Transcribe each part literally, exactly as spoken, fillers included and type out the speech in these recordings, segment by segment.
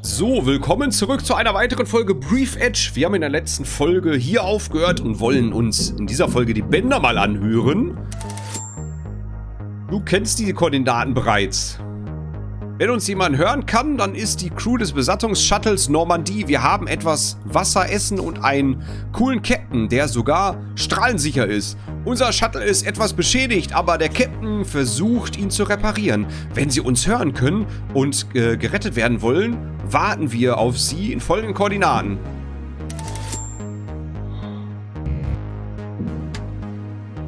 So, willkommen zurück zu einer weiteren Folge Breathedge. Wir haben in der letzten Folge hier aufgehört und wollen uns in dieser Folge die Bänder mal anhören. Du kennst diese Koordinaten bereits. Wenn uns jemand hören kann, dann ist die Crew des Besatzungsshuttles Normandie. Wir haben etwas Wasser, Essen und einen coolen Captain, der sogar strahlensicher ist. Unser Shuttle ist etwas beschädigt, aber der Captain versucht, ihn zu reparieren. Wenn sie uns hören können und äh, gerettet werden wollen, warten wir auf sie in folgenden Koordinaten.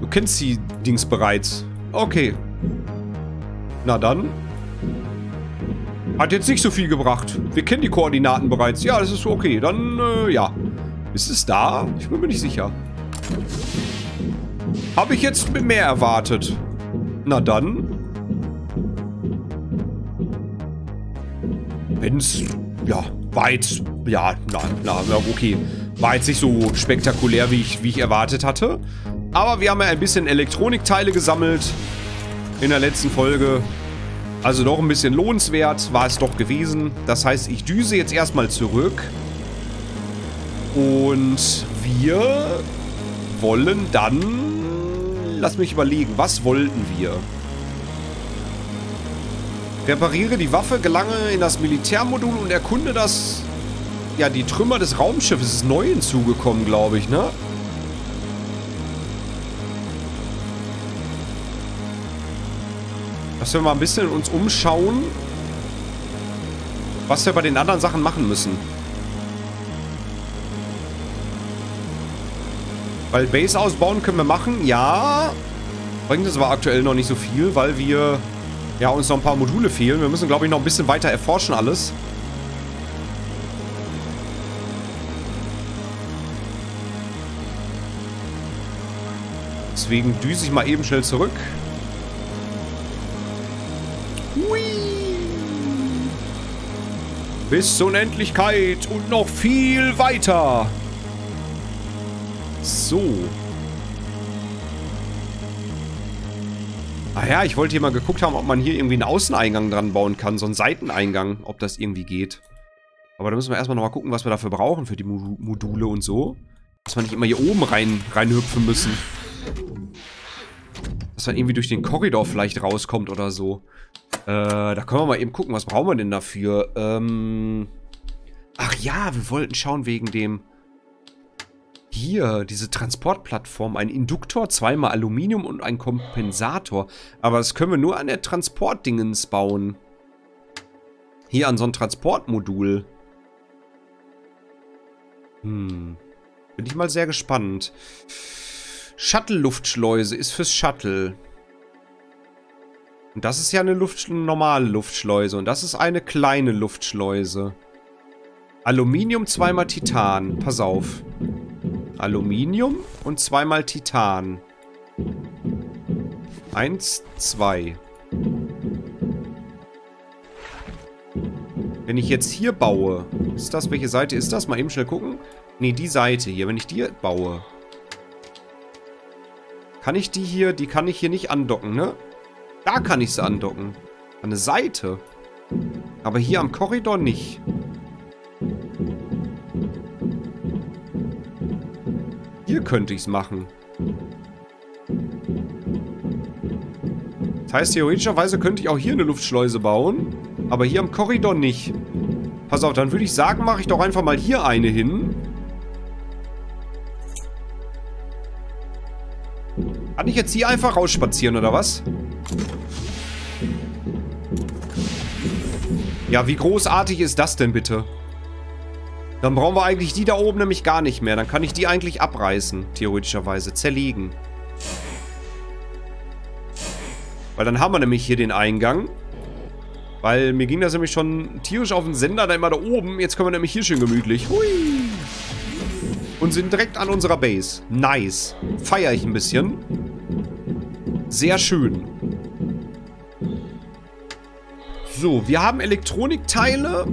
Du kennst die Dings bereits. Okay. Na dann. Hat jetzt nicht so viel gebracht. Wir kennen die Koordinaten bereits. Ja, das ist okay. Dann, äh, ja. Ist es da? Ich bin mir nicht sicher. Habe ich jetzt mehr erwartet? Na dann. Wenn's. Ja, war jetzt. Ja, na, na, okay. War jetzt nicht so spektakulär, wie ich, wie ich erwartet hatte. Aber wir haben ja ein bisschen Elektronikteile gesammelt. In der letzten Folge. Also doch ein bisschen lohnenswert war es doch gewesen. Das heißt, ich düse jetzt erstmal zurück. Und wir wollen dann. Lass mich überlegen, was wollten wir? Repariere die Waffe, gelange in das Militärmodul und erkunde das. Ja, die Trümmer des Raumschiffes. Es ist neu hinzugekommen, glaube ich, ne? Dass wir mal ein bisschen uns umschauen, was wir bei den anderen Sachen machen müssen. Weil Base ausbauen können wir machen, ja. Bringt uns aber aktuell noch nicht so viel, weil wir ja uns noch ein paar Module fehlen. Wir müssen, glaube ich, noch ein bisschen weiter erforschen alles. Deswegen düse ich mal eben schnell zurück. Bis zur Unendlichkeit und noch viel weiter. So. Ah ja, ich wollte hier mal geguckt haben, ob man hier irgendwie einen Außeneingang dran bauen kann. So einen Seiteneingang, ob das irgendwie geht. Aber da müssen wir erstmal nochmal gucken, was wir dafür brauchen für die Mo- Module und so. Dass wir nicht immer hier oben rein, reinhüpfen müssen. Dass man irgendwie durch den Korridor vielleicht rauskommt oder so. Äh, da können wir mal eben gucken, was brauchen wir denn dafür? Ähm, ach ja, wir wollten schauen wegen dem... Hier, diese Transportplattform. Ein Induktor, zweimal Aluminium und ein Kompensator. Aber das können wir nur an der Transportdingens bauen. Hier an so ein Transportmodul. Hm. Bin ich mal sehr gespannt. Shuttle-Luftschleuse ist fürs Shuttle. Und das ist ja eine Luft, normale Luftschleuse. Und das ist eine kleine Luftschleuse. Aluminium, zweimal Titan. Pass auf. Aluminium und zweimal Titan. Eins, zwei. Wenn ich jetzt hier baue. Ist das, welche Seite ist das? Mal eben schnell gucken. Ne, die Seite hier. Wenn ich die baue. Kann ich die hier, die kann ich hier nicht andocken, ne? Da kann ich sie andocken. An der Seite. Aber hier am Korridor nicht. Hier könnte ich es machen. Das heißt, theoretischerweise könnte ich auch hier eine Luftschleuse bauen. Aber hier am Korridor nicht. Pass auf, dann würde ich sagen, mache ich doch einfach mal hier eine hin. Kann ich jetzt hier einfach rausspazieren, oder was? Ja, wie großartig ist das denn bitte? Dann brauchen wir eigentlich die da oben nämlich gar nicht mehr. Dann kann ich die eigentlich abreißen, theoretischerweise. Zerlegen. Weil dann haben wir nämlich hier den Eingang. Weil mir ging das nämlich schon tierisch auf den Sender, da immer da oben. Jetzt können wir nämlich hier schön gemütlich. Hui! Und sind direkt an unserer Base. Nice. Feiere ich ein bisschen. Sehr schön. So, wir haben Elektronikteile.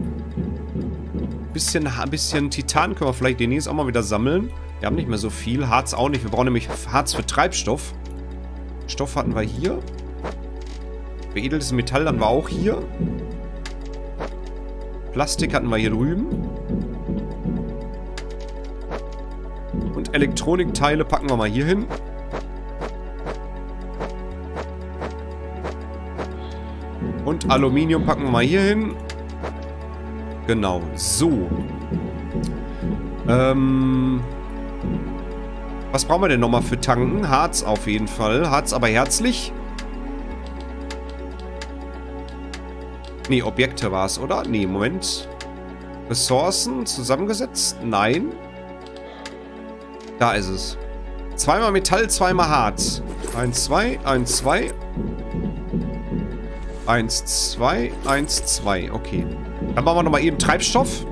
Bisschen, bisschen Titan können wir vielleicht demnächst auch mal wieder sammeln. Wir haben nicht mehr so viel. Harz auch nicht. Wir brauchen nämlich Harz für Treibstoff. Stoff hatten wir hier. Veredeltes Metall hatten wir auch hier. Plastik hatten wir hier drüben. Und Elektronikteile packen wir mal hier hin. Und Aluminium packen wir mal hier hin. Genau, so. Ähm... Was brauchen wir denn nochmal für Tanken? Harz auf jeden Fall. Harz aber herzlich. Ne, Objekte war es, oder? Ne, Moment. Ressourcen zusammengesetzt? Nein. Da ist es. Zweimal Metall, zweimal Harz. Eins, zwei, eins, zwei. Eins, zwei, eins, zwei. Okay. Dann machen wir nochmal eben Treibstoff.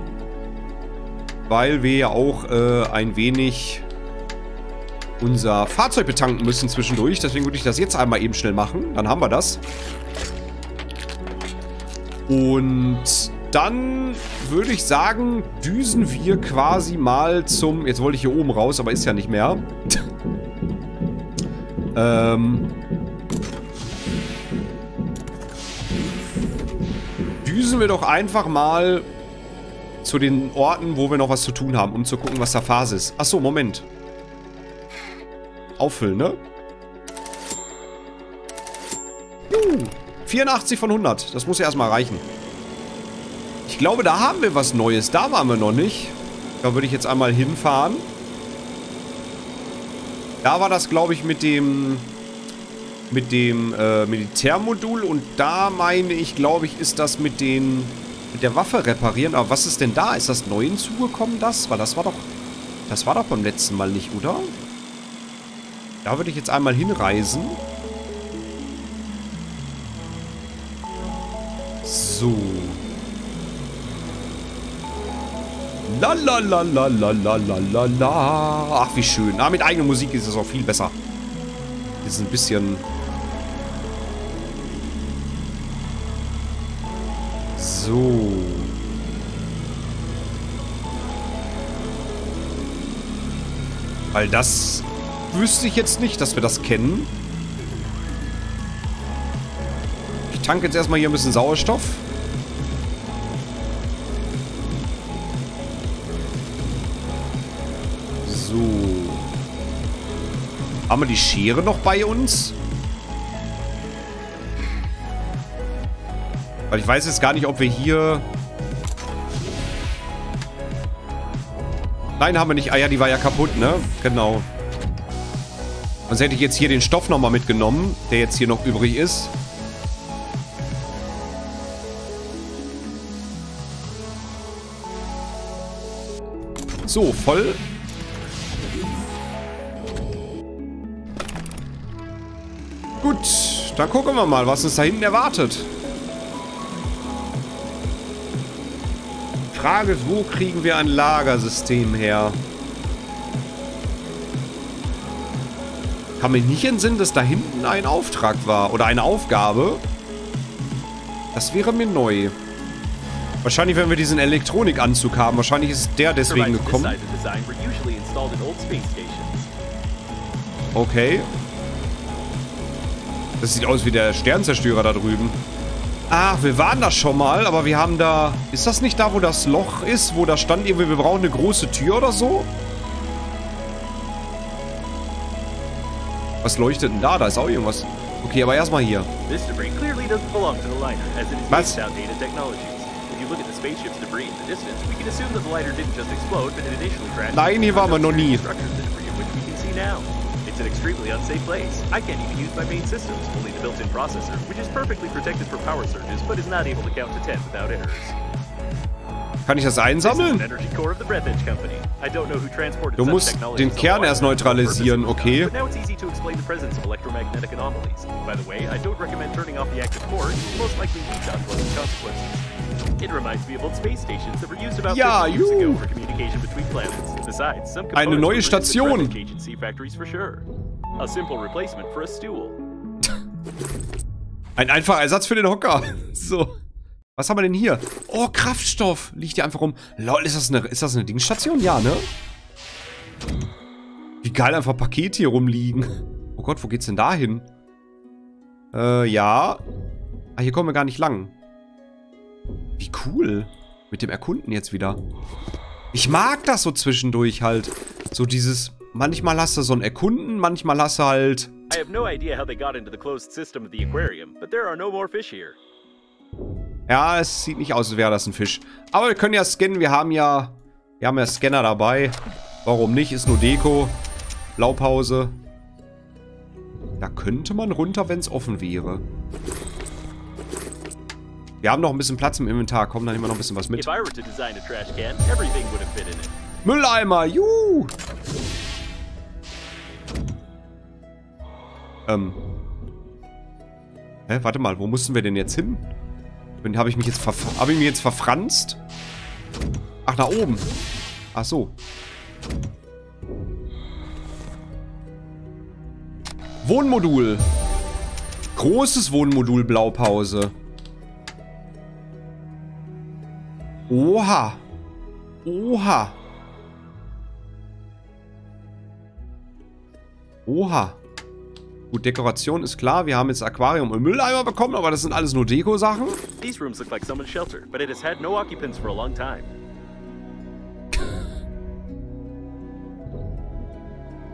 Weil wir ja auch äh, ein wenig unser Fahrzeug betanken müssen zwischendurch. Deswegen würde ich das jetzt einmal eben schnell machen. Dann haben wir das. Und dann würde ich sagen, düsen wir quasi mal zum... Jetzt wollte ich hier oben raus, aber ist ja nicht mehr. ähm... Düsen wir doch einfach mal zu den Orten, wo wir noch was zu tun haben, um zu gucken, was da Phase ist. Achso, Moment. Auffüllen, ne? Juhu. vierundachtzig von hundert. Das muss ja erstmal reichen. Ich glaube, da haben wir was Neues. Da waren wir noch nicht. Da würde ich jetzt einmal hinfahren. Da war das, glaube ich, mit dem... Mit dem äh, Militärmodul. Und da meine ich, glaube ich, ist das mit den... Mit der Waffe reparieren. Aber was ist denn da? Ist das neu hinzugekommen, das? Weil das war doch... Das war doch beim letzten Mal nicht, oder? Da würde ich jetzt einmal hinreisen. So. La la la la la la la la. Ach, wie schön. Ah, mit eigener Musik ist es auch viel besser. Ist ein bisschen... So. Weil das... wüsste ich jetzt nicht, dass wir das kennen. Ich tanke jetzt erstmal hier ein bisschen Sauerstoff. So. Haben wir die Schere noch bei uns? Weil ich weiß jetzt gar nicht, ob wir hier... Nein, haben wir nicht. Ah ja, die war ja kaputt, ne? Genau. Sonst hätte ich jetzt hier den Stoff nochmal mitgenommen, der jetzt hier noch übrig ist. So, voll. Gut, dann gucken wir mal, was uns da hinten erwartet. Frage ist, wo kriegen wir ein Lagersystem her? Kann mir nicht in den Sinn, dass da hinten ein Auftrag war. Oder eine Aufgabe. Das wäre mir neu. Wahrscheinlich, wenn wir diesen Elektronikanzug haben. Wahrscheinlich ist der deswegen gekommen. Okay. Das sieht aus wie der Sternzerstörer da drüben. Ach, wir waren da schon mal. Aber wir haben da... Ist das nicht da, wo das Loch ist? Wo da stand irgendwie, wir brauchen eine große Tür oder so? Was leuchtet denn da? Da ist auch irgendwas. Okay, aber erstmal hier. Was? Nein, hier waren wir noch nie. Kann ich das einsammeln? Du musst den Kern erst neutralisieren, okay. Ja, juhu. Eine neue Station. Ein einfacher Ersatz für den Hocker. So. Was haben wir denn hier? Oh, Kraftstoff. Liegt hier einfach rum. Lol, ist das eine, ist das eine Dingstation? Ja, ne? Wie geil einfach Pakete hier rumliegen. Oh Gott, wo geht's denn da hin? Äh, ja. Ah, hier kommen wir gar nicht lang. Wie cool. Mit dem Erkunden jetzt wieder. Ich mag das so zwischendurch halt. So dieses, manchmal hast du so ein Erkunden, manchmal hast du halt... I have no idea how they got into the closed system of the aquarium, but there are no more fish here. Ja, es sieht nicht aus, als wäre das ein Fisch. Aber wir können ja scannen, wir haben ja... Wir haben ja Scanner dabei. Warum nicht? Ist nur Deko. Blaupause. Da könnte man runter, wenn es offen wäre. Wir haben noch ein bisschen Platz im Inventar. Komm, dann nehmen wir noch ein bisschen was mit. Mülleimer, juhu! Ähm. Hä, warte mal, wo mussten wir denn jetzt hin? Habe ich mich jetzt verf- hab ich mich jetzt verfranst? Ach, nach oben. Ach so. Wohnmodul. Großes Wohnmodul, Blaupause. Oha. Oha. Oha. Gut, Dekoration ist klar. Wir haben jetzt Aquarium und Mülleimer bekommen, aber das sind alles nur Deko-Sachen.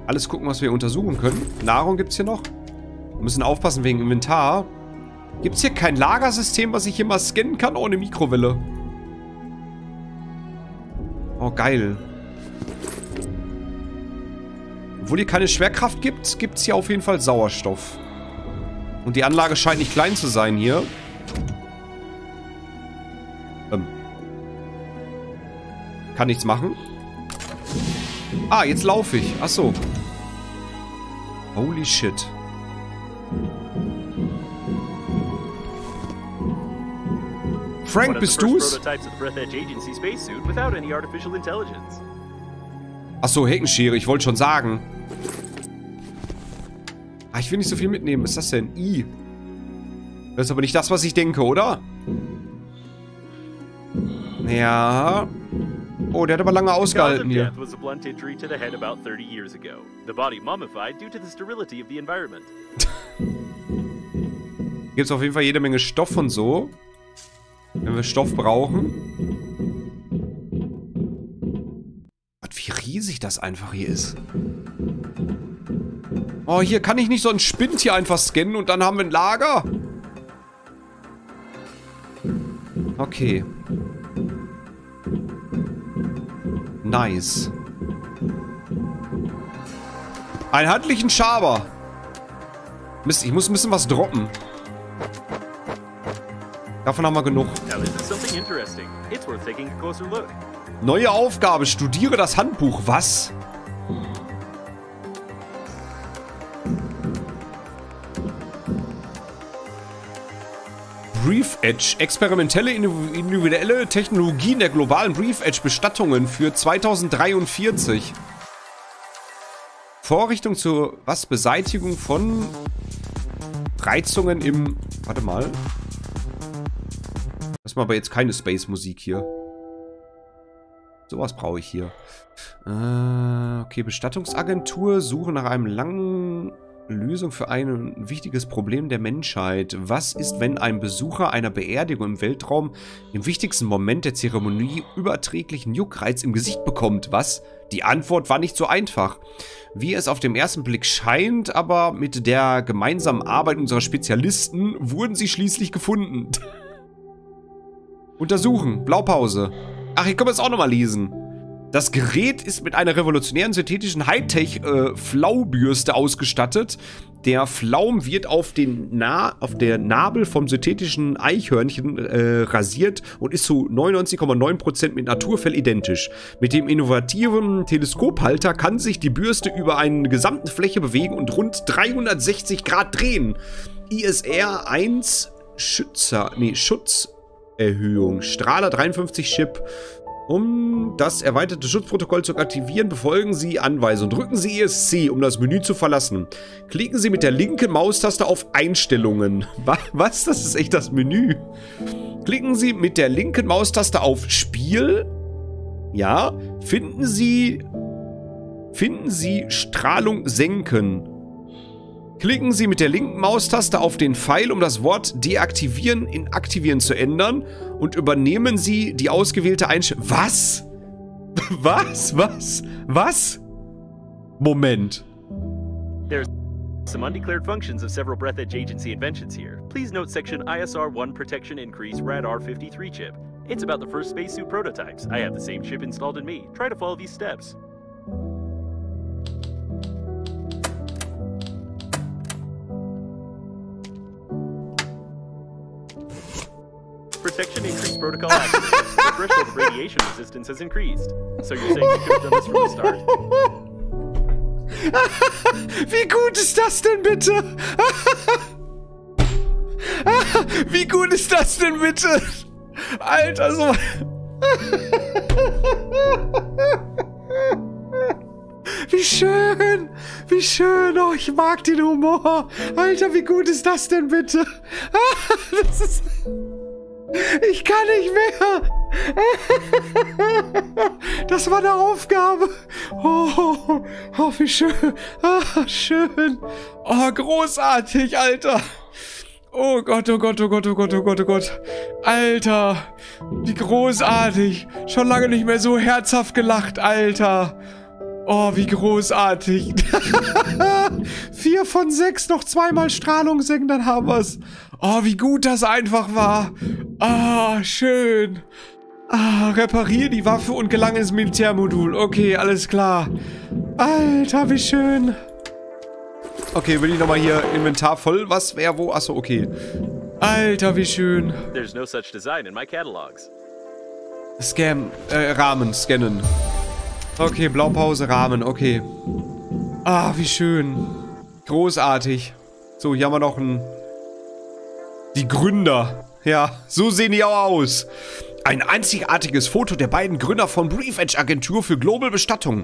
Alles gucken, was wir untersuchen können. Nahrung gibt's hier noch. Wir müssen aufpassen wegen Inventar. Gibt's hier kein Lagersystem, was ich hier mal scannen kann ohne Mikrowelle? Oh, geil. Obwohl hier keine Schwerkraft gibt, gibt es hier auf jeden Fall Sauerstoff. Und die Anlage scheint nicht klein zu sein hier. Ähm. Kann nichts machen. Ah, jetzt laufe ich. Ach so. Holy shit. Frank, bist du's? Achso, Heckenschere, ich wollte schon sagen. Ah, ich will nicht so viel mitnehmen. Was ist das denn? I. Das ist aber nicht das, was ich denke, oder? Ja. Oh, der hat aber lange ausgehalten hier. Gibt's auf jeden Fall jede Menge Stoff und so. Wenn wir Stoff brauchen. Wie riesig das einfach hier ist. Oh, hier kann ich nicht so einen Spind hier einfach scannen und dann haben wir ein Lager? Okay. Nice. Einen handlichen Schaber. Mist, ich muss ein bisschen was droppen. Davon haben wir genug. Neue Aufgabe, studiere das Handbuch. Was? Breathedge. Experimentelle individuelle Technologien der globalen Breathedge-Bestattungen für zweitausenddreiundvierzig. Vorrichtung zur was? Beseitigung von Reizungen im... Warte mal. Lass mal aber jetzt keine Space-Musik hier. Sowas brauche ich hier. Äh, okay, Bestattungsagentur. Suche nach einer langen Lösung für ein wichtiges Problem der Menschheit. Was ist, wenn ein Besucher einer Beerdigung im Weltraum im wichtigsten Moment der Zeremonie überträglichen Juckreiz im Gesicht bekommt? Was? Die Antwort war nicht so einfach. Wie es auf den ersten Blick scheint, aber mit der gemeinsamen Arbeit unserer Spezialisten wurden sie schließlich gefunden. Untersuchen. Blaupause. Ach, ich kann es auch nochmal lesen. Das Gerät ist mit einer revolutionären synthetischen Hightech-Flaubürste äh, ausgestattet. Der Flaum wird auf, den Na auf der Nabel vom synthetischen Eichhörnchen äh, rasiert und ist zu neunundneunzig Komma neun Prozent mit Naturfell identisch. Mit dem innovativen Teleskophalter kann sich die Bürste über eine gesamte Fläche bewegen und rund dreihundertsechzig Grad drehen. I S R eins Schützer, nee, Schutz. Erhöhung. Strahler dreiundfünfzig Chip. Um das erweiterte Schutzprotokoll zu aktivieren, befolgen Sie Anweisungen. Drücken Sie E S C, um das Menü zu verlassen. Klicken Sie mit der linken Maustaste auf Einstellungen. Was? Das ist echt das Menü. Klicken Sie mit der linken Maustaste auf Spiel. Ja. Finden Sie... Finden Sie Strahlung senken. Klicken Sie mit der linken Maustaste auf den Pfeil, um das Wort deaktivieren in aktivieren zu ändern und übernehmen Sie die ausgewählte Einstellung. Was? Was? Was? Was? Moment. There's some undeclared functions of several Breathedge agency inventions here. Please note section I S R one Protection Increase Radar fifty-three chip. It's about the first spacesuit prototypes. I have the same chip installed in me. Try to follow these steps. Protection increased protocol accuracy. The threshold of radiation resistance has increased. So you're saying you could have done this from the start. Wie gut ist das denn bitte? Wie gut ist das denn bitte? Alter, so. Wie schön! Wie schön! Oh, ich mag den Humor! Alter, wie gut ist das denn bitte? Das ist. Ich kann nicht mehr! Das war eine Aufgabe! Oh, oh, wie schön! Ah, schön! Oh, großartig, Alter! Oh Gott, oh Gott, oh Gott, oh Gott, oh Gott, oh Gott. Alter, wie großartig. Schon lange nicht mehr so herzhaft gelacht, Alter. Oh, wie großartig. Vier von sechs, noch zweimal Strahlung singen, dann haben wir's. Oh, wie gut das einfach war. Ah, schön. Ah, reparier die Waffe und gelang ins Militärmodul. Okay, alles klar. Alter, wie schön. Okay, will ich nochmal hier Inventar voll? Was, wer, wo? Achso, okay. Alter, wie schön. There's no such design in my catalogs. Scan, äh, Rahmen, scannen. Okay, Blaupause, Rahmen, okay. Ah, wie schön. Großartig. So, hier haben wir noch einen... Die Gründer. Ja, so sehen die auch aus. Ein einzigartiges Foto der beiden Gründer von Breathedge Agentur für Global Bestattung.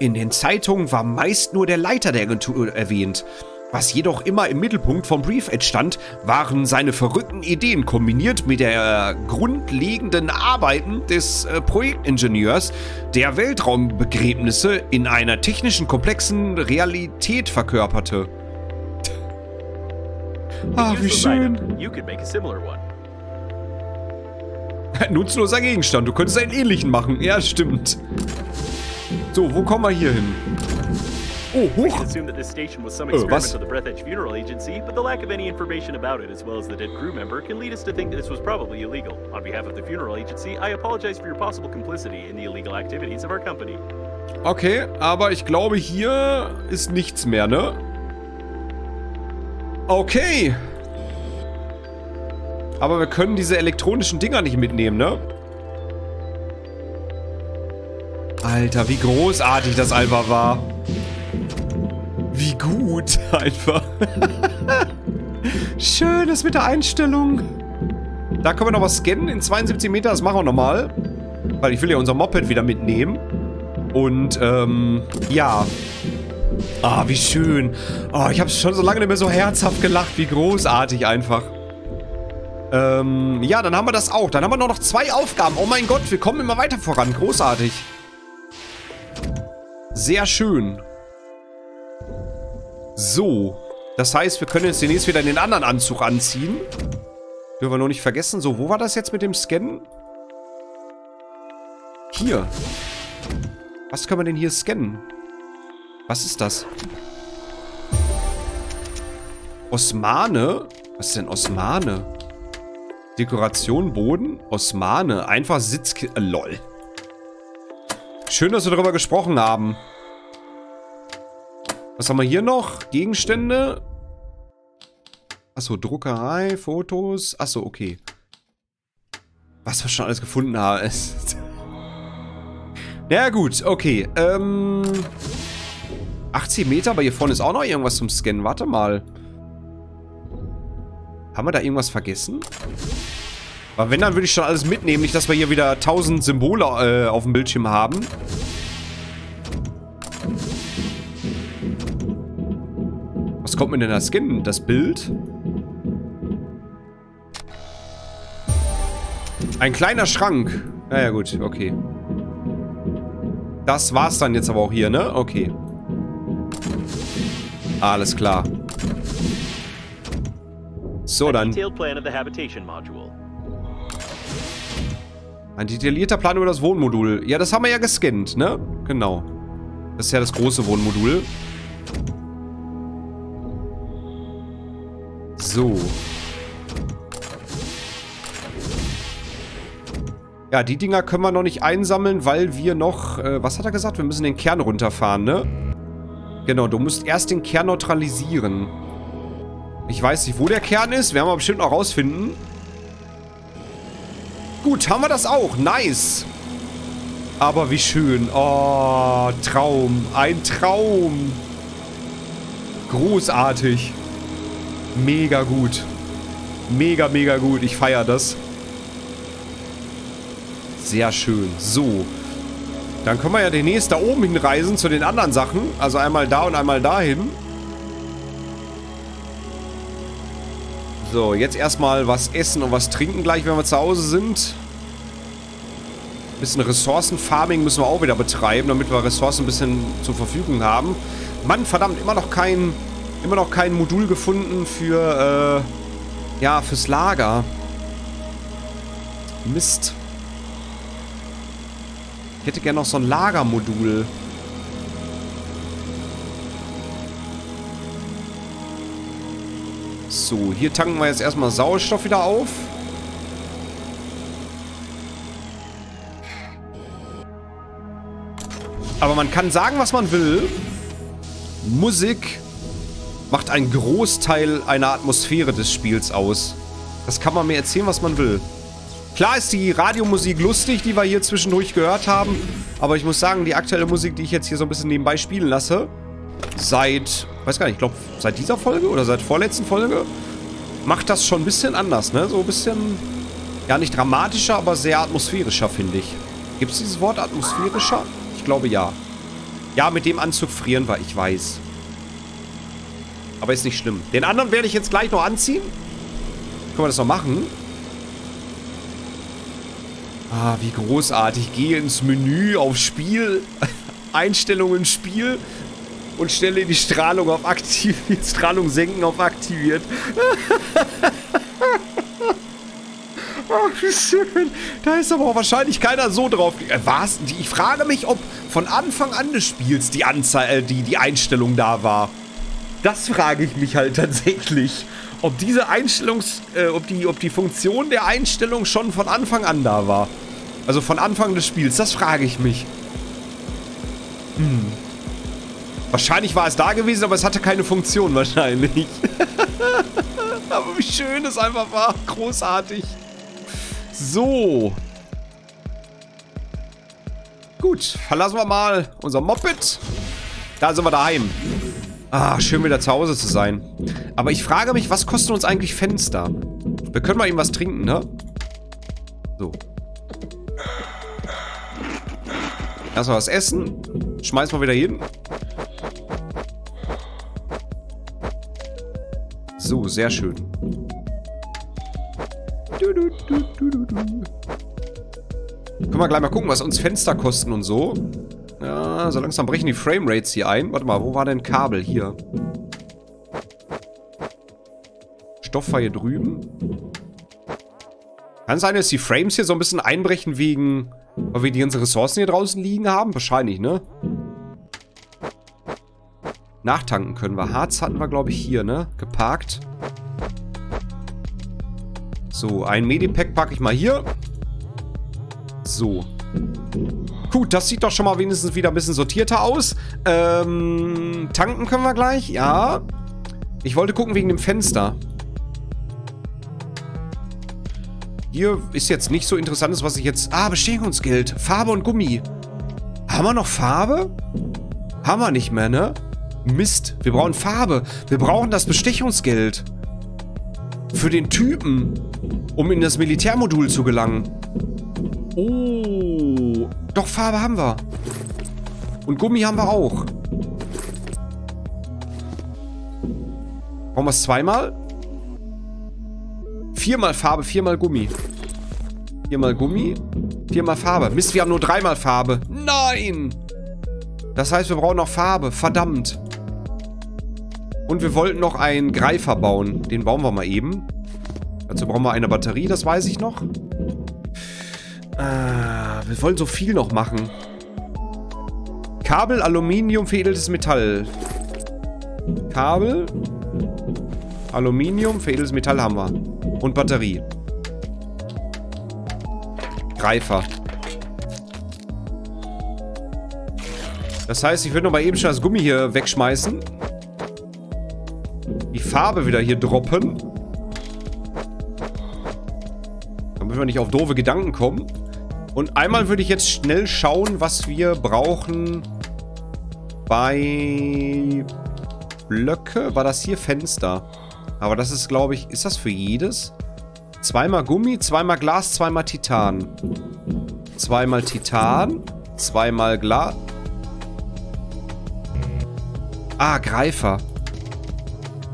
In den Zeitungen war meist nur der Leiter der Agentur erwähnt. Was jedoch immer im Mittelpunkt von Breathedge stand, waren seine verrückten Ideen kombiniert mit der grundlegenden Arbeiten des äh, Projektingenieurs, der Weltraumbegräbnisse in einer technischen komplexen Realität verkörperte. Ah, wie schön. Ein nutzloser Gegenstand. Du könntest einen ähnlichen machen. Ja, stimmt. So, wo kommen wir hier hin? Oh, hoch. Äh, was? Okay, aber ich glaube, hier ist nichts mehr, ne? Okay. Aber wir können diese elektronischen Dinger nicht mitnehmen, ne? Alter, wie großartig das einfach war. Wie gut einfach. Schön, das mit der Einstellung. Da können wir noch was scannen in zweiundsiebzig Meter. Das machen wir nochmal. Weil ich will ja unser Moped wieder mitnehmen. Und, ähm, ja. Ah, wie schön. Oh, ich habe schon so lange nicht mehr so herzhaft gelacht. Wie großartig einfach. Ähm, ja, dann haben wir das auch. Dann haben wir nur noch zwei Aufgaben. Oh mein Gott, wir kommen immer weiter voran. Großartig. Sehr schön. So. Das heißt, wir können jetzt demnächst wieder in den anderen Anzug anziehen. Dürfen wir nur nicht vergessen. So, wo war das jetzt mit dem Scannen? Hier. Was kann man denn hier scannen? Was ist das? Osmane? Was ist denn Osmane? Dekoration, Boden, Osmane, einfach Sitz... Äh, lol. Schön, dass wir darüber gesprochen haben. Was haben wir hier noch? Gegenstände. Achso, Druckerei, Fotos. Achso, okay. Was wir schon alles gefunden haben. Na gut, okay. Ähm, achtzig Meter, aber hier vorne ist auch noch irgendwas zum Scannen. Warte mal. Haben wir da irgendwas vergessen? Aber wenn, dann würde ich schon alles mitnehmen. Nicht, dass wir hier wieder tausend Symbole äh, auf dem Bildschirm haben. Was kommt mir denn da scannen? Das Bild? Ein kleiner Schrank. Naja, gut, okay. Das war's dann jetzt aber auch hier, ne? Okay. Alles klar. So, dann. Ein detaillierter Plan über das Wohnmodul. Ja, das haben wir ja gescannt, ne? Genau. Das ist ja das große Wohnmodul. So. Ja, die Dinger können wir noch nicht einsammeln, weil wir noch... Äh, was hat er gesagt? Wir müssen den Kern runterfahren, ne? Genau, du musst erst den Kern neutralisieren. Ich weiß nicht, wo der Kern ist. Werden wir bestimmt noch rausfinden. Gut, haben wir das auch. Nice. Aber wie schön. Oh, Traum. Ein Traum. Großartig. Mega gut. Mega, mega gut. Ich feiere das. Sehr schön. So. Dann können wir ja demnächst da oben hinreisen zu den anderen Sachen. Also einmal da und einmal dahin. So, jetzt erstmal was essen und was trinken gleich, wenn wir zu Hause sind. Ein bisschen Ressourcenfarming müssen wir auch wieder betreiben, damit wir Ressourcen ein bisschen zur Verfügung haben. Mann, verdammt, immer noch kein, immer noch kein Modul gefunden für, äh, ja, fürs Lager. Mist. Ich hätte gerne noch so ein Lagermodul. So, hier tanken wir jetzt erstmal Sauerstoff wieder auf. Aber man kann sagen, was man will. Musik macht einen Großteil einer Atmosphäre des Spiels aus. Das kann man mir erzählen, was man will. Klar ist die Radiomusik lustig, die wir hier zwischendurch gehört haben. Aber ich muss sagen, die aktuelle Musik, die ich jetzt hier so ein bisschen nebenbei spielen lasse, seit, weiß gar nicht, ich glaube, seit dieser Folge oder seit vorletzten Folge, macht das schon ein bisschen anders, ne? So ein bisschen, ja, nicht dramatischer, aber sehr atmosphärischer, finde ich. Gibt es dieses Wort atmosphärischer? Ich glaube, ja. Ja, mit dem Anzug frieren wir, ich weiß. Aber ist nicht schlimm. Den anderen werde ich jetzt gleich noch anziehen. Können wir das noch machen? Ah, wie großartig. Ich gehe ins Menü auf Spiel, Einstellungen Spiel und stelle die Strahlung auf aktiviert, Strahlung senken auf aktiviert. Ach, wie schön. Da ist aber auch wahrscheinlich keiner so drauf. Was? Ich frage mich, ob von Anfang an des Spiels die, Anzahl, äh, die, die Einstellung da war. Das frage ich mich halt tatsächlich. Ob diese Einstellungs, äh, ob die, ob die Funktion der Einstellung schon von Anfang an da war. Also von Anfang des Spiels, das frage ich mich. Hm. Wahrscheinlich war es da gewesen, aber es hatte keine Funktion wahrscheinlich. Aber wie schön es einfach war. Großartig. So. Gut, verlassen wir mal unser Moped. Da sind wir daheim. Ah, schön wieder zu Hause zu sein. Aber ich frage mich, was kosten uns eigentlich Fenster? Wir können mal eben was trinken, ne? So. Lass mal was essen. Schmeiß mal wieder hin. So, sehr schön. Du, du, du, du, du, du. Können wir gleich mal gucken, was uns Fenster kosten und so. Ja, so langsam brechen die Framerates hier ein. Warte mal, wo war denn Kabel? Hier. Stoff war hier drüben. Kann sein, dass die Frames hier so ein bisschen einbrechen wegen... weil wir die ganzen Ressourcen hier draußen liegen haben? Wahrscheinlich, ne? Nachtanken können wir. Harz hatten wir, glaube ich, hier, ne? Geparkt. So, ein Medipack packe ich mal hier. So. Gut, das sieht doch schon mal wenigstens wieder ein bisschen sortierter aus. Ähm, tanken können wir gleich, ja. Ich wollte gucken wegen dem Fenster. Hier ist jetzt nicht so interessantes, was ich jetzt... Ah, Bestechungsgeld, Farbe und Gummi. Haben wir noch Farbe? Haben wir nicht mehr, ne? Mist, wir brauchen Farbe. Wir brauchen das Bestechungsgeld. Für den Typen, um in das Militärmodul zu gelangen. Oh, doch, Farbe haben wir. Und Gummi haben wir auch. Brauchen wir es zweimal? Viermal Farbe, viermal Gummi. Viermal Gummi, viermal Farbe. Mist, wir haben nur dreimal Farbe. Nein! Das heißt, wir brauchen noch Farbe. Verdammt. Und wir wollten noch einen Greifer bauen. Den bauen wir mal eben. Dazu brauchen wir eine Batterie, das weiß ich noch. Ah, wir wollen so viel noch machen. Kabel, Aluminium, veredeltes Metall. Kabel, Aluminium, veredeltes Metall haben wir. Und Batterie. Greifer. Das heißt, ich würde noch mal eben schon das Gummi hier wegschmeißen. Die Farbe wieder hier droppen. Damit wir nicht auf doofe Gedanken kommen. Und einmal würde ich jetzt schnell schauen, was wir brauchen bei Blöcke. War das hier Fenster? Aber das ist, glaube ich, ist das für jedes? Zweimal Gummi, zweimal Glas, zweimal Titan. Zweimal Titan, zweimal Glas. Ah, Greifer.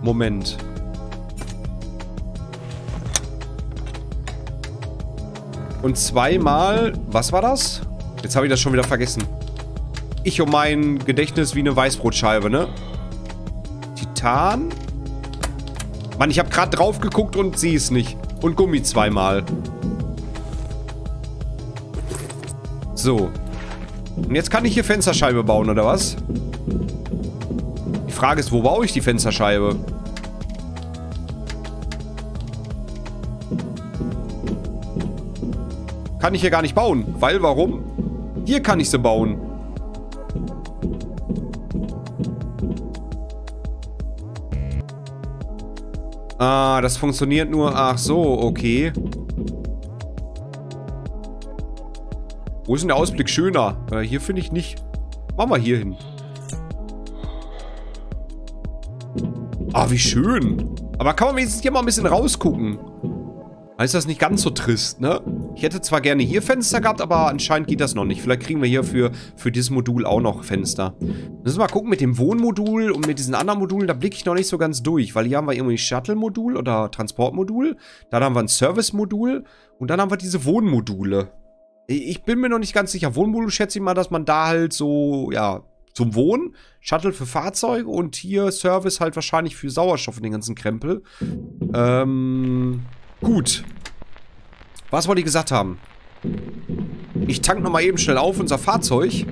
Moment. Und zweimal... Was war das? Jetzt habe ich das schon wieder vergessen. Ich um mein Gedächtnis wie eine Weißbrotscheibe, ne? Titan. Mann, ich habe gerade drauf geguckt und sehe es nicht. Und Gummi zweimal. So. Und jetzt kann ich hier Fensterscheibe bauen, oder was? Die Frage ist, wo baue ich die Fensterscheibe? Kann ich hier gar nicht bauen. Weil, warum? Hier kann ich sie bauen. Ah, das funktioniert nur. Ach so, okay. Wo ist denn der Ausblick schöner? Äh, hier finde ich nicht. Machen wir hier hin. Ah, wie schön. Aber kann man jetzt hier mal ein bisschen rausgucken? Da ist das nicht ganz so trist, ne? Ich hätte zwar gerne hier Fenster gehabt, aber anscheinend geht das noch nicht. Vielleicht kriegen wir hier für, für dieses Modul auch noch Fenster. Müssen wir mal gucken mit dem Wohnmodul und mit diesen anderen Modulen. Da blicke ich noch nicht so ganz durch, weil hier haben wir irgendwie ein Shuttle-Modul oder Transportmodul. Dann haben wir ein Service-Modul. Und dann haben wir diese Wohnmodule. Ich bin mir noch nicht ganz sicher. Wohnmodul schätze ich mal, dass man da halt so, ja... Zum Wohnen, Shuttle für Fahrzeuge und hier Service halt wahrscheinlich für Sauerstoff und den ganzen Krempel. Ähm, gut. Was wollte ich gesagt haben? Ich tank nochmal eben schnell auf unser Fahrzeug.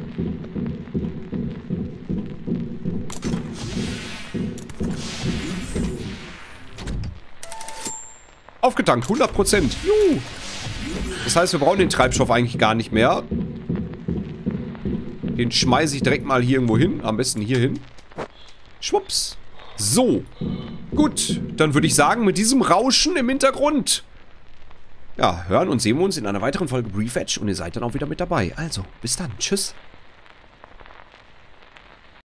Aufgetankt, hundert Prozent. Juhu. Das heißt, wir brauchen den Treibstoff eigentlich gar nicht mehr. Den schmeiße ich direkt mal hier irgendwo hin. Am besten hier hin. Schwupps. So. Gut. Dann würde ich sagen, mit diesem Rauschen im Hintergrund. Ja, hören und sehen wir uns in einer weiteren Folge Breathedge. Und ihr seid dann auch wieder mit dabei. Also, bis dann. Tschüss.